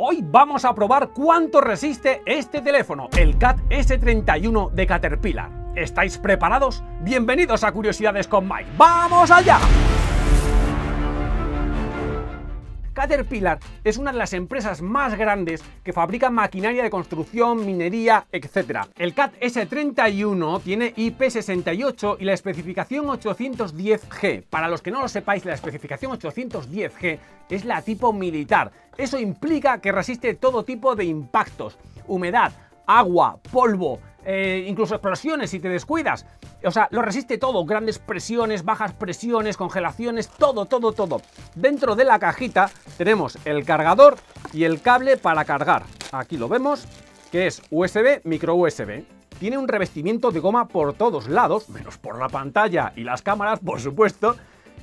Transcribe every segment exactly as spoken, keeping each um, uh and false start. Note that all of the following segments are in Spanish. Hoy vamos a probar cuánto resiste este teléfono, el CAT S treinta y uno de Caterpillar. ¿Estáis preparados? Bienvenidos a Curiosidades con Mike. ¡Vamos allá! Caterpillar es una de las empresas más grandes que fabrica maquinaria de construcción, minería, etcétera. El CAT S treinta y uno tiene I P sesenta y ocho y la especificación ochocientos diez G. Para los que no lo sepáis, la especificación ochocientos diez G es la tipo militar. Eso implica que resiste todo tipo de impactos: humedad, agua, polvo, eh, incluso explosiones si te descuidas. O sea, lo resiste todo, grandes presiones, bajas presiones, congelaciones, todo, todo, todo. Dentro de la cajita tenemos el cargador y el cable para cargar. Aquí lo vemos, que es U S B, micro U S B. Tiene un revestimiento de goma por todos lados, menos por la pantalla y las cámaras, por supuesto.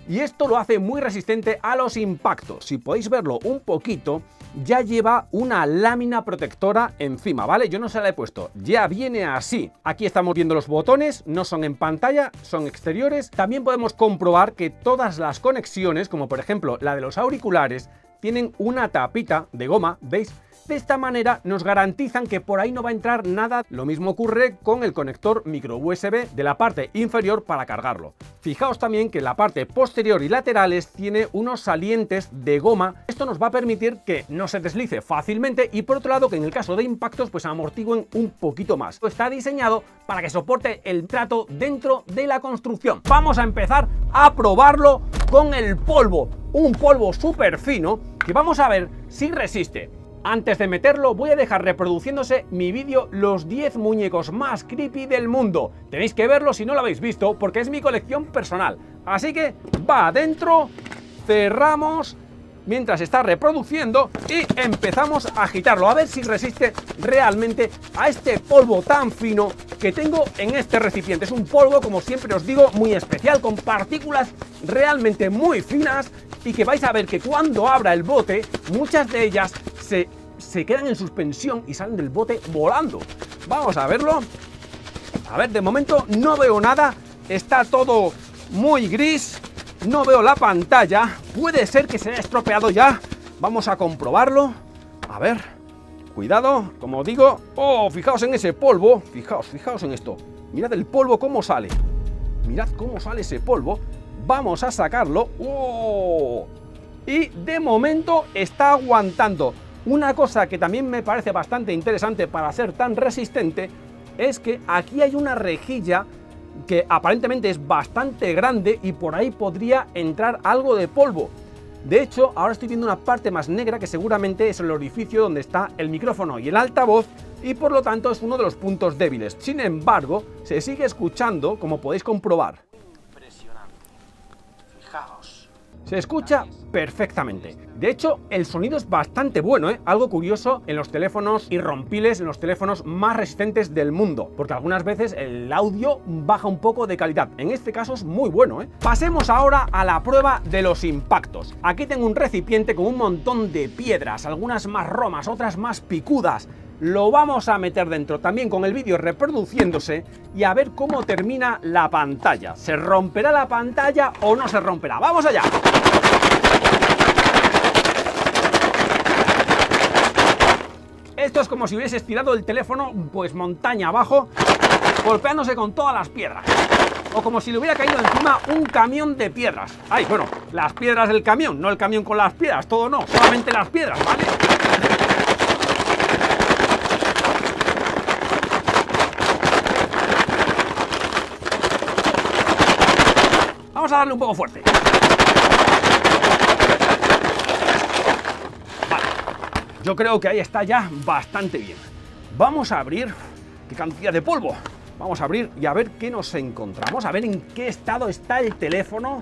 Y esto lo hace muy resistente a los impactos. Si podéis verlo un poquito, ya lleva una lámina protectora encima, ¿vale? Yo no se la he puesto, ya viene así. Aquí estamos viendo los botones, no son en pantalla, son exteriores. También podemos comprobar que todas las conexiones, como por ejemplo la de los auriculares, tienen una tapita de goma, ¿veis? De esta manera nos garantizan que por ahí no va a entrar nada. Lo mismo ocurre con el conector micro U S B de la parte inferior para cargarlo. Fijaos también que la parte posterior y laterales tiene unos salientes de goma. Esto nos va a permitir que no se deslice fácilmente y, por otro lado, que en el caso de impactos pues amortiguen un poquito más. Está diseñado para que soporte el trato dentro de la construcción. Vamos a empezar a probarlo con el polvo, un polvo súper fino que vamos a ver si resiste. Antes de meterlo, voy a dejar reproduciéndose mi vídeo Los diez muñecos más creepy del mundo. Tenéis que verlo si no lo habéis visto, porque es mi colección personal. Así que va adentro, cerramos mientras está reproduciendo y empezamos a agitarlo. A ver si resiste realmente a este polvo tan fino que tengo en este recipiente. Es un polvo, como siempre os digo, muy especial, con partículas realmente muy finas y que vais a ver que cuando abra el bote, muchas de ellas Se, se quedan en suspensión y salen del bote volando. Vamos a verlo. A ver, de momento no veo nada. Está todo muy gris. No veo la pantalla. Puede ser que se haya estropeado ya. Vamos a comprobarlo. A ver. Cuidado, como digo. Oh, fijaos en ese polvo. Fijaos, fijaos en esto. Mirad el polvo cómo sale. Mirad cómo sale ese polvo. Vamos a sacarlo. Oh. Y de momento está aguantando. Una cosa que también me parece bastante interesante para ser tan resistente es que aquí hay una rejilla que aparentemente es bastante grande y por ahí podría entrar algo de polvo. De hecho, ahora estoy viendo una parte más negra que seguramente es el orificio donde está el micrófono y el altavoz y por lo tanto es uno de los puntos débiles. Sin embargo, se sigue escuchando, como podéis comprobar. Impresionante. Fijaos. Se escucha perfectamente. De hecho, el sonido es bastante bueno, ¿eh? Algo curioso en los teléfonos irrompibles, en los teléfonos más resistentes del mundo, porque algunas veces el audio baja un poco de calidad. En este caso es muy bueno, ¿eh? Pasemos ahora a la prueba de los impactos. Aquí tengo un recipiente con un montón de piedras, algunas más romas, otras más picudas. Lo vamos a meter dentro también con el vídeo reproduciéndose y a ver cómo termina la pantalla. ¿Se romperá la pantalla o no se romperá? ¡Vamos allá! Esto es como si hubieses tirado el teléfono pues montaña abajo, golpeándose con todas las piedras. O como si le hubiera caído encima un camión de piedras. Ay, bueno, las piedras del camión, no el camión con las piedras, todo no, solamente las piedras, ¿vale? Vamos a darle un poco fuerte. Vale, yo creo que ahí está ya bastante bien. Vamos a abrir. ¡Qué cantidad de polvo! Vamos a abrir y a ver qué nos encontramos, a ver en qué estado está el teléfono.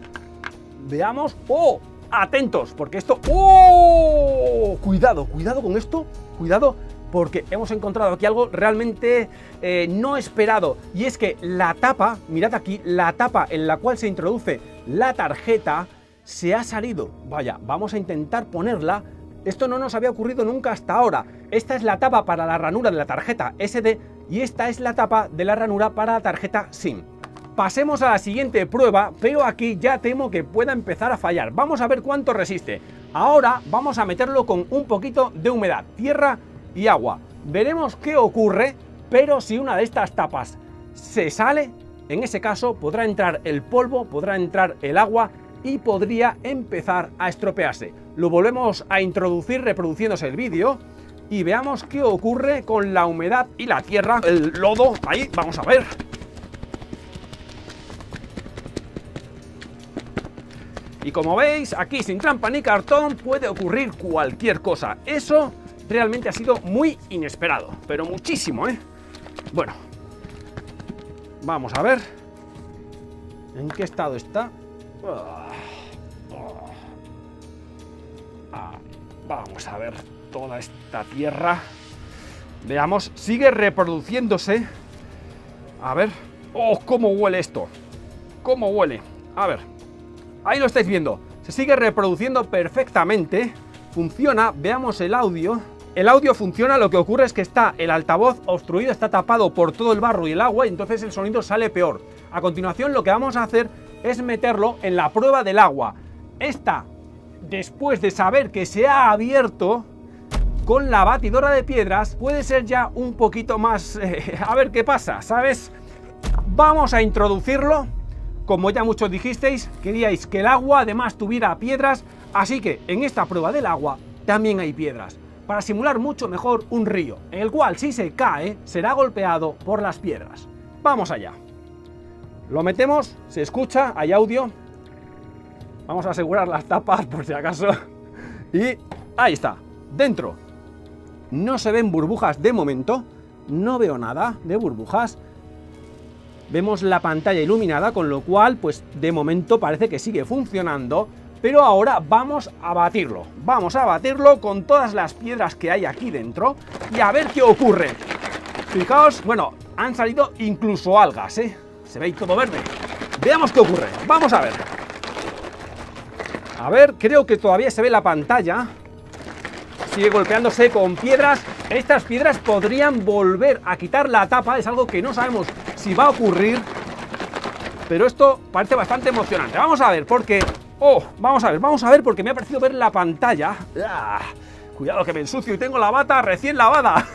Veamos. ¡Oh! Atentos, porque esto... ¡Oh! Cuidado, cuidado con esto, cuidado, porque hemos encontrado aquí algo realmente eh, no esperado. Y es que la tapa, mirad aquí, la tapa en la cual se introduce la tarjeta se ha salido. Vaya, vamos a intentar ponerla. Esto no nos había ocurrido nunca hasta ahora. Esta es la tapa para la ranura de la tarjeta S D y esta es la tapa de la ranura para la tarjeta SIM. Pasemos a la siguiente prueba, pero aquí ya temo que pueda empezar a fallar. Vamos a ver cuánto resiste. Ahora vamos a meterlo con un poquito de humedad, tierra y agua. Veremos qué ocurre, pero si una de estas tapas se sale, en ese caso podrá entrar el polvo, podrá entrar el agua y podría empezar a estropearse. Lo volvemos a introducir reproduciéndose el vídeo y veamos qué ocurre con la humedad y la tierra, el lodo, ahí, vamos a ver. Y como veis, aquí sin trampa ni cartón puede ocurrir cualquier cosa. Eso realmente ha sido muy inesperado, pero muchísimo, ¿eh? Bueno, vamos a ver en qué estado está. Ah, vamos a ver toda esta tierra. Veamos, sigue reproduciéndose. A ver, oh, cómo huele esto. Cómo huele. A ver. Ahí lo estáis viendo, se sigue reproduciendo perfectamente, funciona, veamos el audio, el audio funciona, lo que ocurre es que está el altavoz obstruido, está tapado por todo el barro y el agua y entonces el sonido sale peor. A continuación lo que vamos a hacer es meterlo en la prueba del agua. Esta, después de saber que se ha abierto con la batidora de piedras, puede ser ya un poquito más... Eh, a ver qué pasa, ¿sabes? Vamos a introducirlo. Como ya muchos dijisteis, queríais que el agua además tuviera piedras, así que en esta prueba del agua también hay piedras, para simular mucho mejor un río, en el cual si se cae será golpeado por las piedras. Vamos allá. Lo metemos, se escucha, hay audio. Vamos a asegurar las tapas por si acaso. Y ahí está, dentro. No se ven burbujas de momento, no veo nada de burbujas. Vemos la pantalla iluminada, con lo cual, pues de momento parece que sigue funcionando, pero ahora vamos a batirlo. Vamos a batirlo con todas las piedras que hay aquí dentro y a ver qué ocurre. Fijaos, bueno, han salido incluso algas, ¿eh? Se ve todo verde. Veamos qué ocurre. Vamos a ver. A ver, creo que todavía se ve la pantalla. Sigue golpeándose con piedras. Estas piedras podrían volver a quitar la tapa, es algo que no sabemos si va a ocurrir, pero esto parece bastante emocionante. Vamos a ver, porque... ¡Oh! Vamos a ver, vamos a ver, porque me ha parecido ver la pantalla. ¡Ah! Cuidado que me ensucio y tengo la bata recién lavada.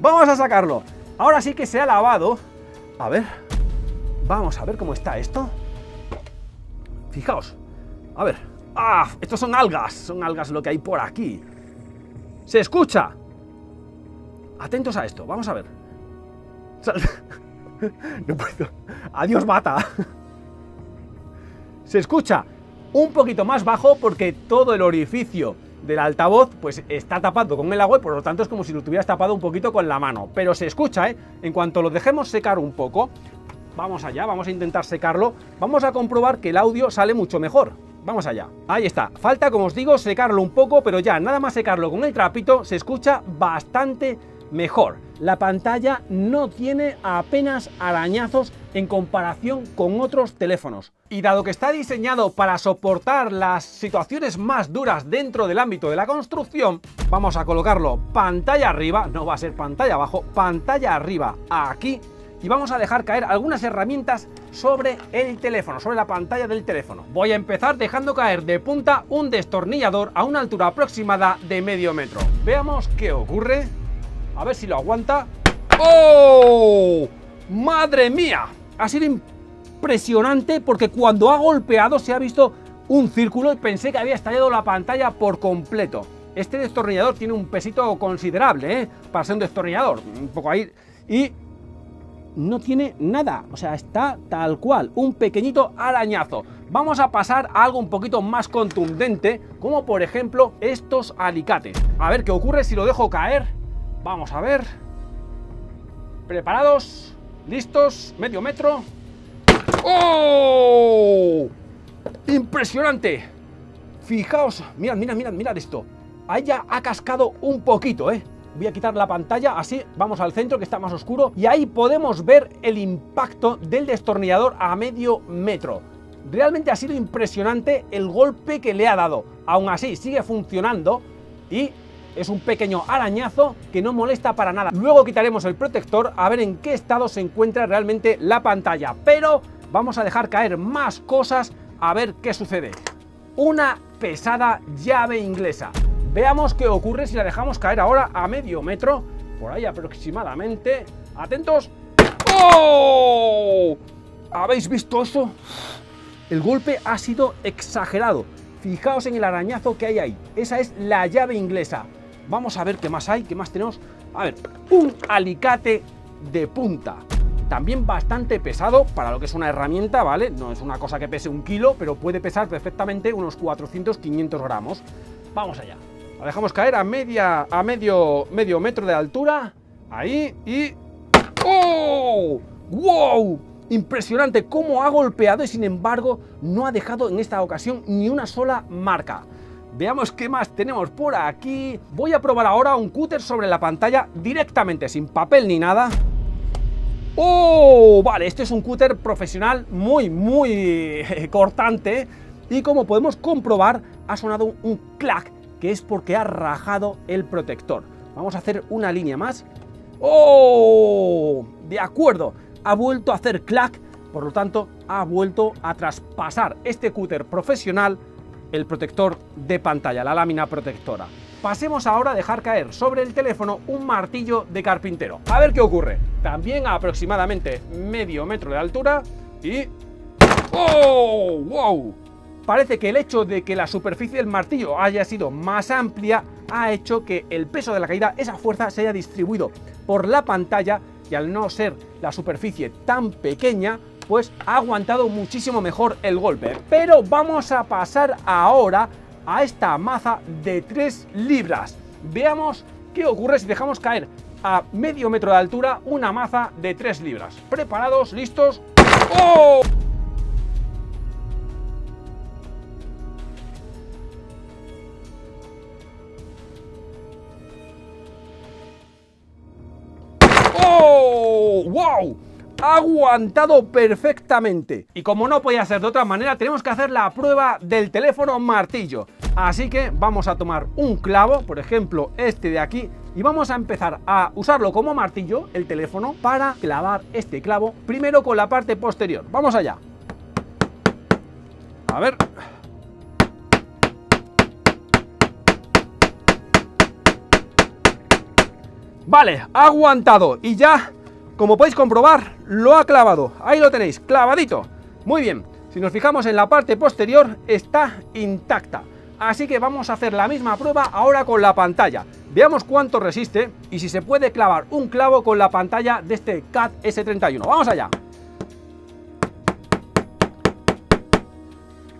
Vamos a sacarlo. Ahora sí que se ha lavado. A ver, vamos a ver cómo está esto. Fijaos, a ver. ¡Ah! Estos son algas, son algas lo que hay por aquí. ¡Se escucha! Atentos a esto, vamos a ver. No puedo. Adiós, bata. Se escucha un poquito más bajo porque todo el orificio del altavoz pues está tapado con el agua y por lo tanto es como si lo tuvieras tapado un poquito con la mano. Pero se escucha, ¿eh? En cuanto lo dejemos secar un poco, vamos allá, vamos a intentar secarlo. Vamos a comprobar que el audio sale mucho mejor. Vamos allá. Ahí está. Falta, como os digo, secarlo un poco, pero ya nada más secarlo con el trapito se escucha bastante mejor. La pantalla no tiene apenas arañazos en comparación con otros teléfonos. Y dado que está diseñado para soportar las situaciones más duras dentro del ámbito de la construcción, vamos a colocarlo pantalla arriba, no va a ser pantalla abajo, pantalla arriba aquí, y vamos a dejar caer algunas herramientas sobre el teléfono, sobre la pantalla del teléfono. Voy a empezar dejando caer de punta un destornillador a una altura aproximada de medio metro. Veamos qué ocurre. A ver si lo aguanta. ¡Oh! ¡Madre mía! Ha sido impresionante porque cuando ha golpeado se ha visto un círculo y pensé que había estallado la pantalla por completo. Este destornillador tiene un pesito considerable, ¿eh? Para ser un destornillador. Un poco ahí. Y no tiene nada. O sea, está tal cual. Un pequeñito arañazo. Vamos a pasar a algo un poquito más contundente, como por ejemplo estos alicates. A ver qué ocurre si lo dejo caer. Vamos a ver. Preparados, listos, medio metro. ¡Oh! Impresionante. Fijaos, mirad, mirad, mirad, mirad esto. Ahí ya ha cascado un poquito, ¿eh? Voy a quitar la pantalla, así vamos al centro que está más oscuro y ahí podemos ver el impacto del destornillador a medio metro. Realmente ha sido impresionante el golpe que le ha dado. Aún así sigue funcionando y es un pequeño arañazo que no molesta para nada. Luego quitaremos el protector a ver en qué estado se encuentra realmente la pantalla. Pero vamos a dejar caer más cosas a ver qué sucede. Una pesada llave inglesa. Veamos qué ocurre si la dejamos caer ahora a medio metro, por ahí aproximadamente. Atentos. ¡Oh! ¿Habéis visto eso? El golpe ha sido exagerado. Fijaos en el arañazo que hay ahí. Esa es la llave inglesa. Vamos a ver qué más hay, qué más tenemos. A ver, un alicate de punta. También bastante pesado para lo que es una herramienta, ¿vale? No es una cosa que pese un kilo, pero puede pesar perfectamente unos cuatrocientos a quinientos gramos. Vamos allá. La dejamos caer a, media, a medio, medio metro de altura. Ahí y... ¡Oh! ¡Wow! Impresionante cómo ha golpeado y sin embargo no ha dejado en esta ocasión ni una sola marca. Veamos qué más tenemos por aquí. Voy a probar ahora un cúter sobre la pantalla directamente, sin papel ni nada. ¡Oh! Vale, este es un cúter profesional muy, muy cortante. Y como podemos comprobar, ha sonado un clac, que es porque ha rajado el protector. Vamos a hacer una línea más. ¡Oh! De acuerdo. Ha vuelto a hacer clac, por lo tanto ha vuelto a traspasar este cúter profesional el protector de pantalla, la lámina protectora. Pasemos ahora a dejar caer sobre el teléfono un martillo de carpintero. A ver qué ocurre. También a aproximadamente medio metro de altura y... ¡Oh! ¡Wow! Parece que el hecho de que la superficie del martillo haya sido más amplia ha hecho que el peso de la caída, esa fuerza, se haya distribuido por la pantalla. Y al no ser la superficie tan pequeña, pues ha aguantado muchísimo mejor el golpe. Pero vamos a pasar ahora a esta maza de tres libras. Veamos qué ocurre si dejamos caer a medio metro de altura una maza de tres libras. ¿Preparados? ¿Listos? ¡Oh! ¡Wow! Ha aguantado perfectamente. Y como no podía ser de otra manera, tenemos que hacer la prueba del teléfono martillo. Así que vamos a tomar un clavo, por ejemplo este de aquí, y vamos a empezar a usarlo como martillo, el teléfono, para clavar este clavo primero con la parte posterior. Vamos allá. A ver... Vale, ha aguantado y ya... Como podéis comprobar, lo ha clavado. Ahí lo tenéis, clavadito. Muy bien, si nos fijamos en la parte posterior, está intacta. Así que vamos a hacer la misma prueba ahora con la pantalla. Veamos cuánto resiste y si se puede clavar un clavo con la pantalla de este CAT ese treinta y uno. ¡Vamos allá!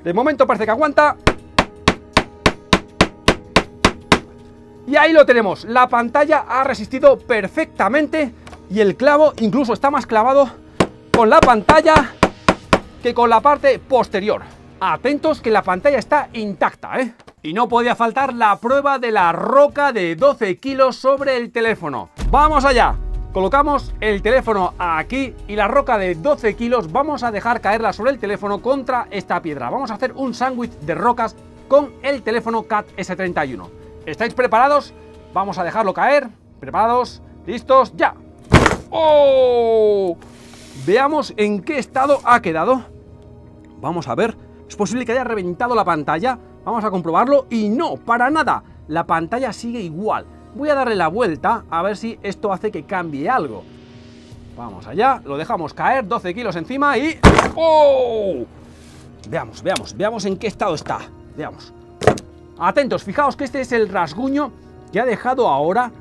De momento parece que aguanta. Y ahí lo tenemos. La pantalla ha resistido perfectamente. Y el clavo incluso está más clavado con la pantalla que con la parte posterior. Atentos que la pantalla está intacta, ¿eh? Y no podía faltar la prueba de la roca de doce kilos sobre el teléfono. ¡Vamos allá! Colocamos el teléfono aquí y la roca de doce kilos vamos a dejar caerla sobre el teléfono contra esta piedra. Vamos a hacer un sándwich de rocas con el teléfono CAT ese treinta y uno. ¿Estáis preparados? Vamos a dejarlo caer. ¿Preparados? ¿Listos? ¡Ya! ¡Oh! Veamos en qué estado ha quedado. Vamos a ver. Es posible que haya reventado la pantalla. Vamos a comprobarlo. Y no, para nada. La pantalla sigue igual. Voy a darle la vuelta a ver si esto hace que cambie algo. Vamos allá. Lo dejamos caer. doce kilos encima y... ¡Oh! Veamos, veamos. Veamos en qué estado está. Veamos. Atentos. Fijaos que este es el rasguño que ha dejado ahora...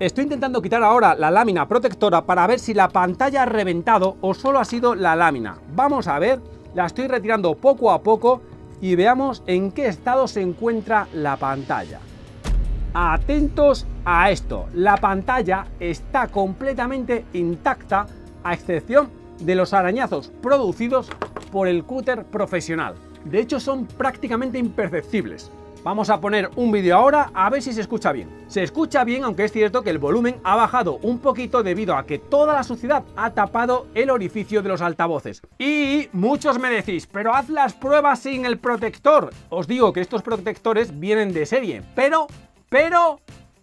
Estoy intentando quitar ahora la lámina protectora para ver si la pantalla ha reventado o solo ha sido la lámina. Vamos a ver, la estoy retirando poco a poco y veamos en qué estado se encuentra la pantalla. Atentos a esto, la pantalla está completamente intacta a excepción de los arañazos producidos por el cúter profesional. De hecho son prácticamente imperceptibles. Vamos a poner un vídeo ahora a ver si se escucha bien. Se escucha bien, aunque es cierto que el volumen ha bajado un poquito debido a que toda la suciedad ha tapado el orificio de los altavoces. Y muchos me decís, pero haz las pruebas sin el protector. Os digo que estos protectores vienen de serie, pero, pero,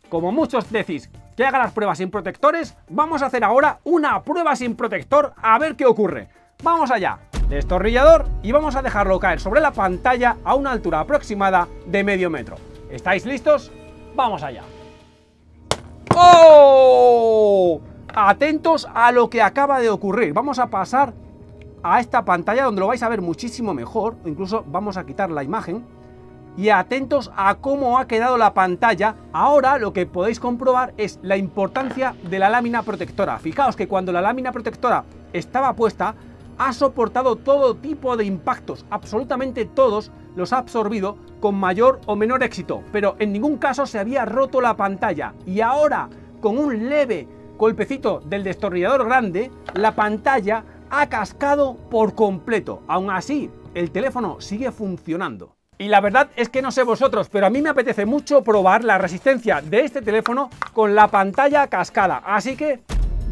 como muchos decís que haga las pruebas sin protectores, vamos a hacer ahora una prueba sin protector a ver qué ocurre. ¡Vamos allá! destornillador y vamos a dejarlo caer sobre la pantalla a una altura aproximada de medio metro. ¿Estáis listos? ¡Vamos allá! ¡Oh! Atentos a lo que acaba de ocurrir. Vamos a pasar a esta pantalla donde lo vais a ver muchísimo mejor. Incluso vamos a quitar la imagen. Y atentos a cómo ha quedado la pantalla. Ahora lo que podéis comprobar es la importancia de la lámina protectora. Fijaos que cuando la lámina protectora estaba puesta, ha soportado todo tipo de impactos. Absolutamente todos los ha absorbido con mayor o menor éxito. Pero en ningún caso se había roto la pantalla. Y ahora, con un leve golpecito del destornillador grande, la pantalla ha cascado por completo. Aún así, el teléfono sigue funcionando. Y la verdad es que no sé vosotros, pero a mí me apetece mucho probar la resistencia de este teléfono con la pantalla cascada. Así que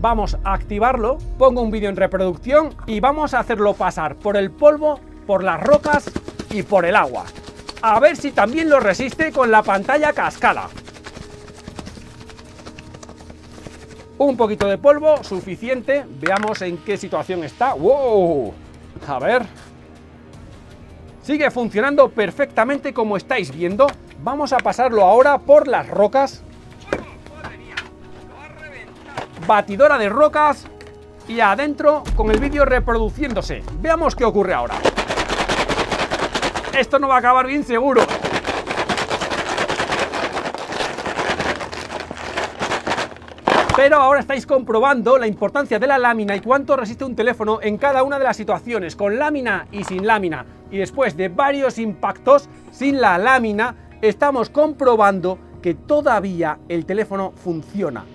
vamos a activarlo, pongo un vídeo en reproducción y vamos a hacerlo pasar por el polvo, por las rocas y por el agua. A ver si también lo resiste con la pantalla cascada. Un poquito de polvo, suficiente. Veamos en qué situación está. ¡Wow! A ver. Sigue funcionando perfectamente como estáis viendo. Vamos a pasarlo ahora por las rocas. Batidora de rocas y adentro con el vídeo reproduciéndose. Veamos qué ocurre ahora. Esto no va a acabar bien seguro. Pero ahora estáis comprobando la importancia de la lámina y cuánto resiste un teléfono en cada una de las situaciones, con lámina y sin lámina. Y después de varios impactos sin la lámina, estamos comprobando que todavía el teléfono funciona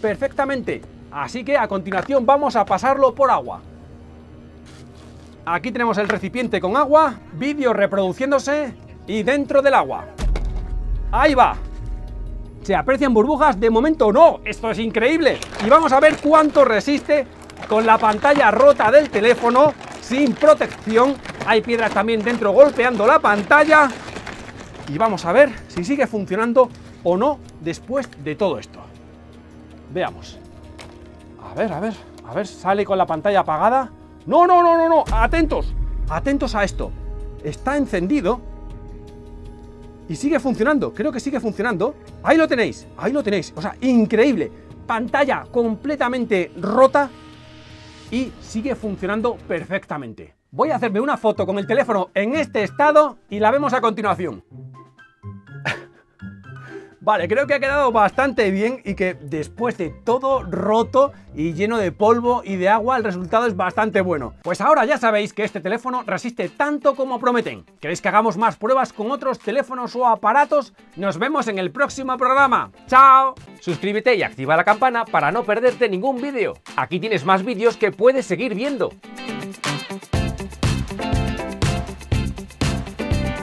perfectamente. Así que a continuación vamos a pasarlo por agua. Aquí tenemos el recipiente con agua, vídeo reproduciéndose y dentro del agua. ¡Ahí va! ¿Se aprecian burbujas? De momento no, esto es increíble. Y vamos a ver cuánto resiste con la pantalla rota del teléfono, sin protección. Hay piedras también dentro golpeando la pantalla. Y vamos a ver si sigue funcionando o no después de todo esto. Veamos. A ver, a ver, a ver, sale con la pantalla apagada. No, no, no, no, no, atentos, atentos a esto. Está encendido y sigue funcionando, creo que sigue funcionando. Ahí lo tenéis, ahí lo tenéis, o sea, increíble. Pantalla completamente rota y sigue funcionando perfectamente. Voy a hacerme una foto con el teléfono en este estado y la vemos a continuación. Vale, creo que ha quedado bastante bien y que después de todo roto y lleno de polvo y de agua, el resultado es bastante bueno. Pues ahora ya sabéis que este teléfono resiste tanto como prometen. ¿Queréis que hagamos más pruebas con otros teléfonos o aparatos? Nos vemos en el próximo programa. ¡Chao! Suscríbete y activa la campana para no perderte ningún vídeo. Aquí tienes más vídeos que puedes seguir viendo.